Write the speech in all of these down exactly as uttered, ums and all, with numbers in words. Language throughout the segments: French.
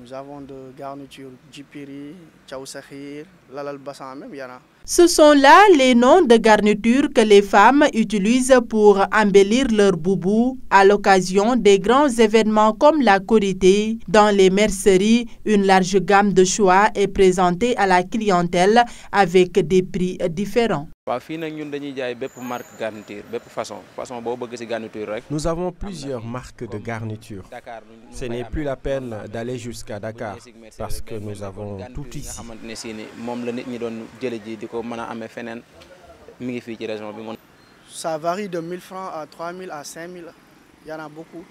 Nous avons de garnitures Jipiri, Chao Sahir, Lalal Bassan même, il y en a. Ce sont là les noms de garnitures que les femmes utilisent pour embellir leur boubou à l'occasion des grands événements comme la Korité. Dans les merceries, une large gamme de choix est présentée à la clientèle avec des prix différents. Nous avons plusieurs marques de garniture. Ce n'est plus la peine d'aller jusqu'à Dakar parce que nous avons tout ici. Ça varie de mille francs à trois mille à cinq mille, il y en a beaucoup.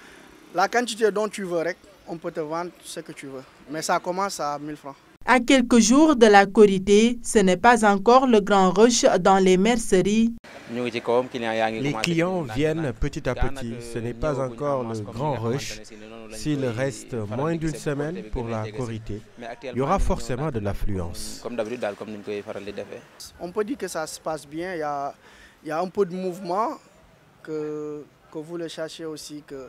La quantité dont tu veux, on peut te vendre ce que tu veux, mais ça commence à mille francs. À quelques jours de la Korité, ce n'est pas encore le grand rush dans les merceries. Les clients viennent petit à petit, ce n'est pas encore le grand rush. S'il reste moins d'une semaine pour la Korité, il y aura forcément de l'affluence. On peut dire que ça se passe bien, il y a, il y a un peu de mouvement que, que vous le cherchez aussi. Que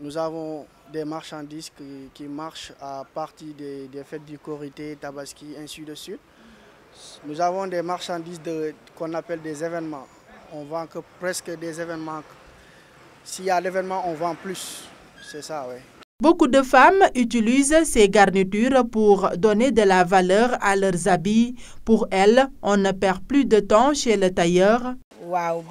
nous avons des marchandises qui, qui marchent à partir des, des fêtes du Korité, Tabaski, ainsi de suite. Nous avons des marchandises de, qu'on appelle des événements. On vend que presque des événements. S'il y a l'événement, on vend plus. C'est ça, oui. Beaucoup de femmes utilisent ces garnitures pour donner de la valeur à leurs habits. Pour elles, on ne perd plus de temps chez le tailleur. Wow,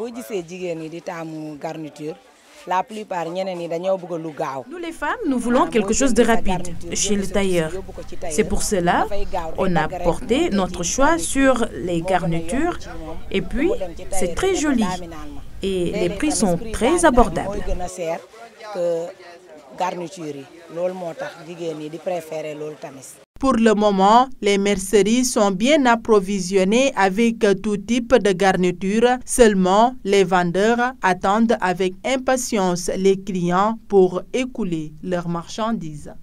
la plupart, nous les femmes, nous voulons quelque chose de rapide chez le tailleur. C'est pour cela qu'on a porté notre choix sur les garnitures et puis c'est très joli et les prix sont très abordables. Pour le moment, les merceries sont bien approvisionnées avec tout type de garniture. Seulement, les vendeurs attendent avec impatience les clients pour écouler leurs marchandises.